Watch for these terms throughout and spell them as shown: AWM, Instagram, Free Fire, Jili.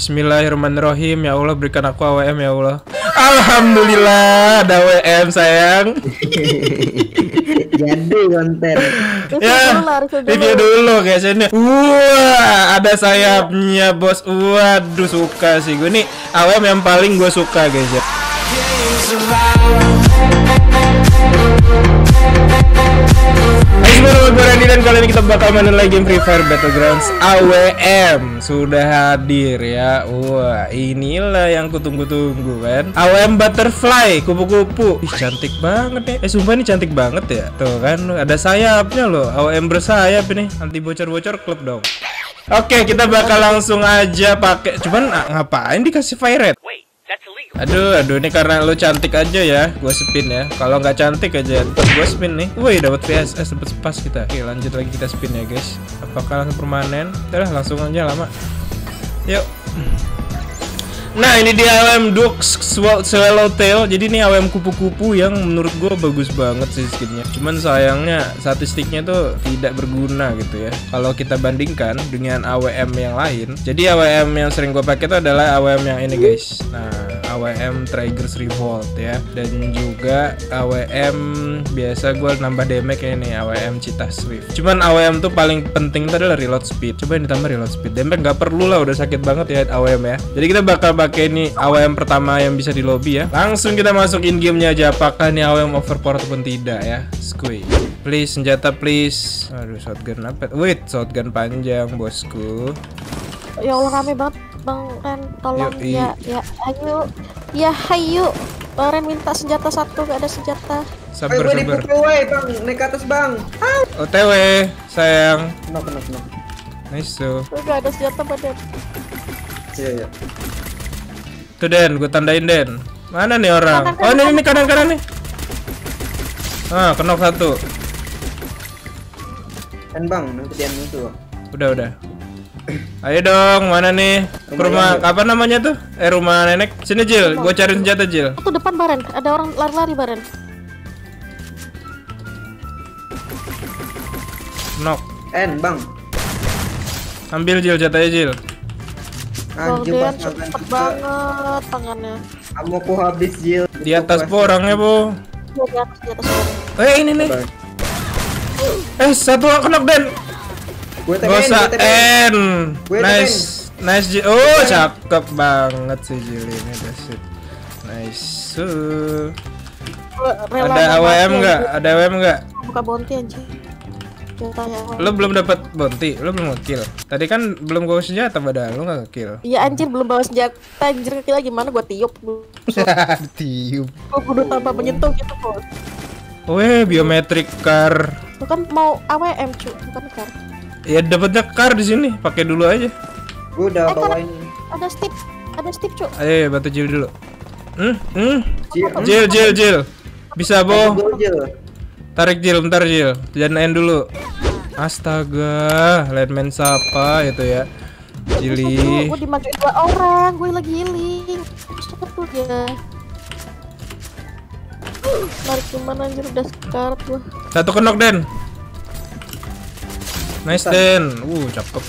Bismillahirrahmanirrahim. Ya Allah, berikan aku AWM ya Allah. Alhamdulillah ada AWM sayang. Jadi konten. Ya, video dulu guys ini. Wah, ada sayapnya bos. Waduh, suka sih gue nih. AWM yang paling gue suka guys ya. Dan kali ini kita bakal mainin lagi game Free Fire Battlegrounds AWM. Sudah hadir ya. Wah, inilah yang kutunggu-tunggu kan. AWM Butterfly kupu-kupu. Ih, cantik banget nih. Sumpah ini cantik banget ya. Tuh kan ada sayapnya loh. AWM bersayap ini. Anti bocor-bocor klub dong. Oke, kita bakal langsung aja pakai. Cuman ngapain dikasih fire rate? Aduh, ini karena lo cantik aja ya, gue spin ya. Kalau nggak cantik aja, gue spin nih. Woi, dapat VSS, dapat sepas kita. Oke, lanjut lagi kita spin ya guys. Apakah langsung permanen? Udah, langsung aja lama. Yuk. Nah, ini dia AWM Duck Swallowtail. Jadi ini AWM kupu-kupu yang menurut gue bagus banget sih skinnya. Cuman sayangnya statistiknya tuh tidak berguna gitu ya. Kalau kita bandingkan dengan AWM yang lain. Jadi AWM yang sering gue pakai itu adalah AWM yang ini guys. Nah, AWM Trigger's Revolt ya. Dan juga AWM biasa gue nambah damage ini, AWM Cheetah Swift. Cuman AWM tuh paling penting itu adalah reload speed. Coba ini tambah reload speed. Damage nggak perlu lah, udah sakit banget ya AWM ya. Jadi kita bakal pakai ini AWM pertama yang bisa di lobby ya. Langsung kita masuk in gamenya aja. Apakah ini AWM overpower ataupun tidak ya. Squid, please senjata please. Aduh, shotgun apa? Wait, shotgun panjang bosku. Ya Allah, rame banget bang Ren, tolong. Yoi. ya ayo ya hayu bang Ren, minta senjata satu. Gak ada senjata. Sabar sabar. Dipukul bang, naik ke atas bang. OTW sayang. Kenapa nice tuh. Gak ada senjata badan. Iya. Tuh Den, gue tandain Den. Mana nih orang? Oh ini kanan-kanan nih. Ah, kenok satu. Dan bang, nanti dia muncul. Udah. Ayo dong, mana nih? Rumah apa namanya tuh? Rumah nenek. Sini Jil, gue cari senjata Jil. Itu depan Baren, ada orang lari-lari Baren. Knock. Bang. Ambil Jil, jatahnya Jil. Anjing banget tangannya. Aku habis Jil. Di atas po orangnya po. Di atas orang. Ini nih. Satu orang knock Den. Nice Jil. Oh cakep banget si Jil ini guys. Nice. Ada AWM nggak? Ada AWM nggak? Buka bounty aja. Lo belum dapat bounty, lo belum kill. Tadi kan belum gue senjata padahal lo gak kill. Iya anjir, belum bawa senjata, anjir kill lagi mana gue tiup. Tiup. Gue kudu tanpa menyentuh gitu kok. Weh, biometrik car. Bukan mau AWM cu, bukan car. Ya dapatnya car di sini, pakai dulu aja. Gue udah bawain. Ada stick cu. Ayo bantu Jil dulu. Jil. Bisa boh. Tarik Jil, bentar Jil, janain dulu. Astaga, landman siapa itu ya? Jili. Gue dimajuin dua orang, gue lagi healing. Satu ya. Tarik kemana anjir, udah sekarat gue. Satu kenok Den. Nice Den, cakep.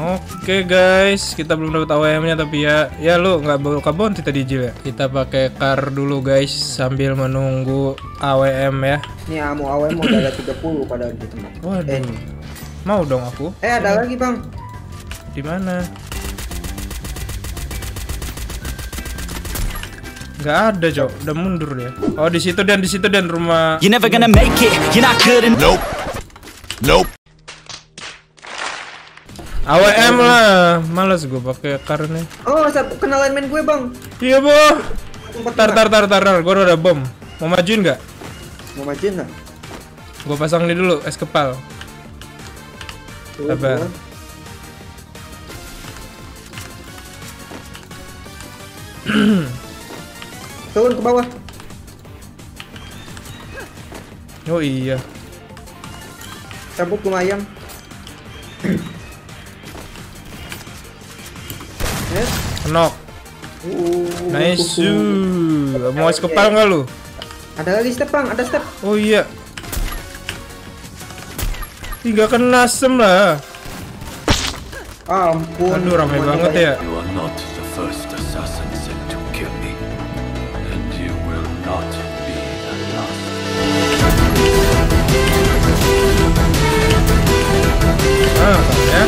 Oke guys, kita belum dapat AWM-nya tapi ya lu nggak buka bounty tadi Jil ya. Kita pakai car dulu guys sambil menunggu AWM ya. Ini mau AWM udah ada 30 padahal gitu. Waduh. Mau dong aku. Ada lagi bang. Di mana? Nggak ada Jok, udah mundur ya. Oh di situ dan rumah. You never gonna make it, you're not good enough. Nope. AWM lah, malas gue pakai car nih. Oh, kenalan main gue bang. Iya boh. Tar, gue udah bom. Mau majuin nggak? Mau majuin nggak? Gue pasang ini dulu, es kepal. Sabar. Turun ke bawah. Oh iya. Cabut lumayan. Knock. Nice. Mau es kepal nggak lu? Ada lagi step bang, ada step. Oh iya. 3 kena 6 lah. Ampun. Aduh, ramai banget ya. You are not the first assassin sent to kill me, and you will not be the last. Ah, ya.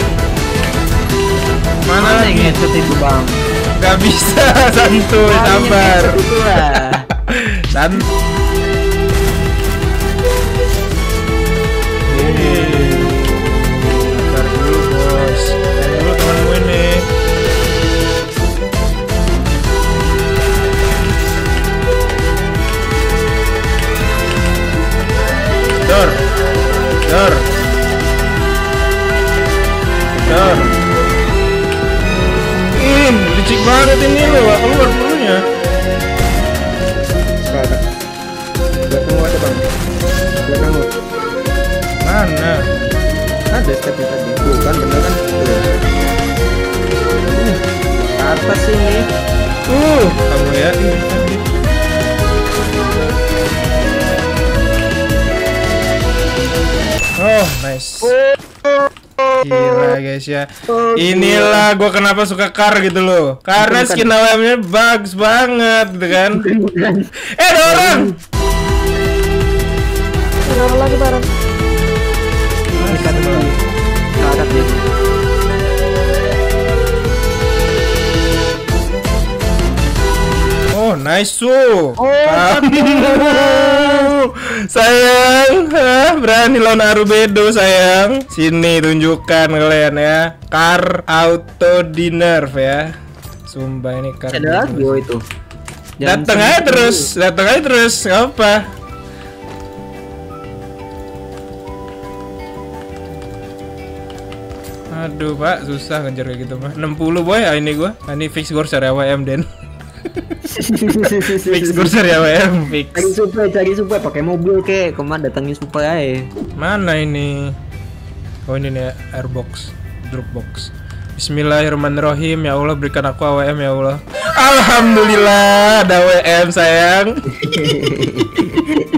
Mana lagi itu, Bang? Gak bisa, santuy, sabar. Dan Dor. Licik banget ini loh, keluar dulunya. Sekarang. Belakang ada Bang. Belakang. Mana? Ada step tadi. Bukan bener kan? Apa sih ini? Kamu ya ini tadi. Oh, nice. Gila guys ya. Inilah gua kenapa suka car gitu loh. Karena skin AWM-nya bagus banget gitu kan. Ada orang. Ada orang lagi bareng. Ada dia. Oh, nice tuh. Sayang, berani lawan Arubedo sayang. Sini tunjukkan kalian ya. Car auto di nerf ya. Sumpah ini car. Ada lagi itu. Datang aja terus, datang aja terus. Gak apa. Aduh Pak, susah ngejar kayak gitu mah. 60 boy ya ini gua. Ini fix gua cari AWM Den. Fix kurser ya WM, fix. Cari supaya pakai mobil kek, kemana datangin supaya? Mana ini? Oh ini nih airbox, dropbox. Bismillahirrahmanirrahim, ya Allah berikan aku AWM ya Allah. Alhamdulillah ada WM sayang.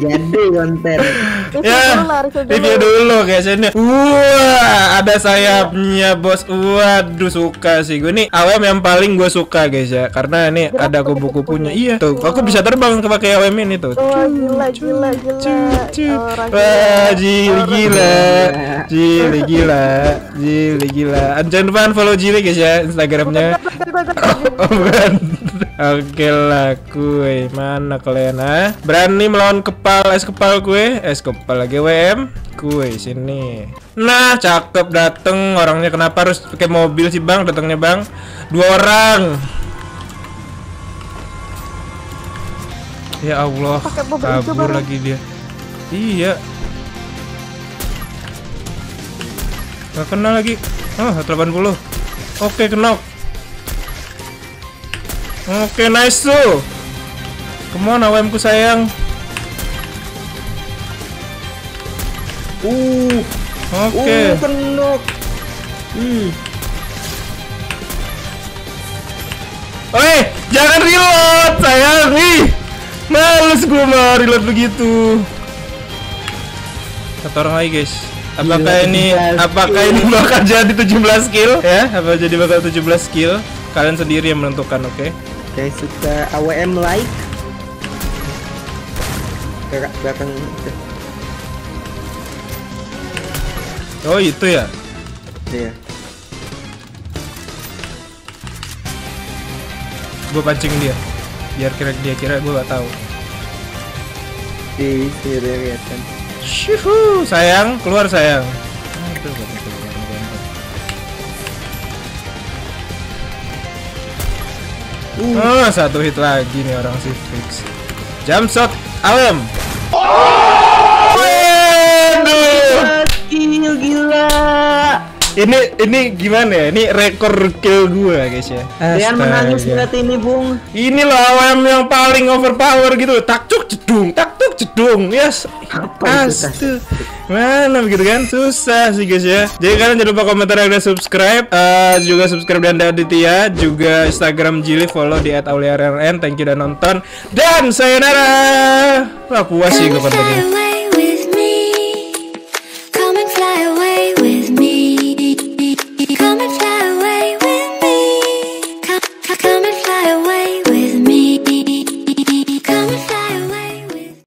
Jadi konten. Ya, review dulu guys ini. Wah, ada sayapnya bos. Waduh suka sih gue nih. AWM yang paling gue suka guys ya, karena ini ada kupu-kupunya. Iya tuh, aku bisa terbang pakai AWM ini tuh. Gila. Jangan lupa follow Jili guys ya Instagramnya. Oke lah kue, mana kalian ah? Berani melawan kepala, es kepala kue, es kepala GWM, kue sini. Nah cakep dateng orangnya, kenapa harus pakai mobil sih Bang? Datangnya Bang, dua orang. Ya Allah, kabur lagi dia. Iya. Gak kena lagi. Oh 80. Oke kena. Oke, nice tuh. Kemana AWM-ku sayang? Oke. Kenok. Oi, jangan reload sayang. Ih, males gua mau reload begitu. Kata orang lagi guys. Apakah ini, bakal jadi 17 kill? Ya, apa jadi bakal 17 kill? Kalian sendiri yang menentukan, oke? Oke, sudah AWM like. Gerak belakang. Oh, itu ya? Iya. Gue pancing dia. Biar kira-kira gue gak tahu. Di sini kan. Shuhu, sayang, keluar sayang. Aduh, Oh, satu hit lagi nih orang si fix. Jump shot AWM. Gila. Ini gimana ya? Ini rekor kill gua guys ya. Kalian menangis lihat ini, Bung. Ini loh AWM yang paling overpower gitu. Taktuk jedung. Yes. Astaga. Mana begitu kan, susah sih guys ya. Jadi kalian jangan lupa komentar dan subscribe, juga subscribe dan Aditya, juga Instagram Jili, follow di @auliarrn. Thank you dan nonton, dan sayonara. Wah puas sih gue kontennya.